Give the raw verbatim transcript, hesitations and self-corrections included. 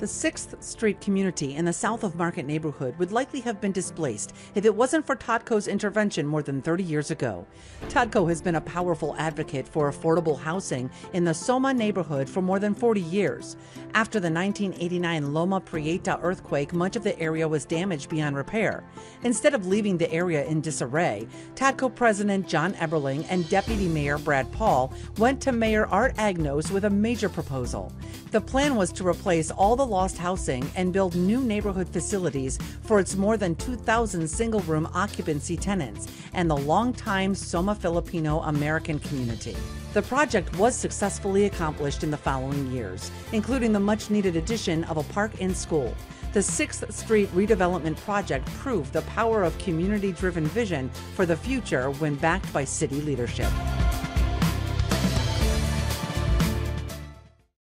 The sixth Street community in the south of Market neighborhood would likely have been displaced if it wasn't for TODCO's intervention more than thirty years ago. TODCO has been a powerful advocate for affordable housing in the SoMa neighborhood for more than forty years. After the nineteen eighty-nine Loma Prieta earthquake, much of the area was damaged beyond repair. Instead of leaving the area in disarray, TODCO President John Eberling and Deputy Mayor Brad Paul went to Mayor Art Agnos with a major proposal. The plan was to replace all the lost housing and build new neighborhood facilities for its more than two thousand single-room occupancy tenants and the longtime SoMa Filipino-American community. The project was successfully accomplished in the following years, including the much-needed addition of a park and school. The sixth Street redevelopment project proved the power of community-driven vision for the future when backed by city leadership.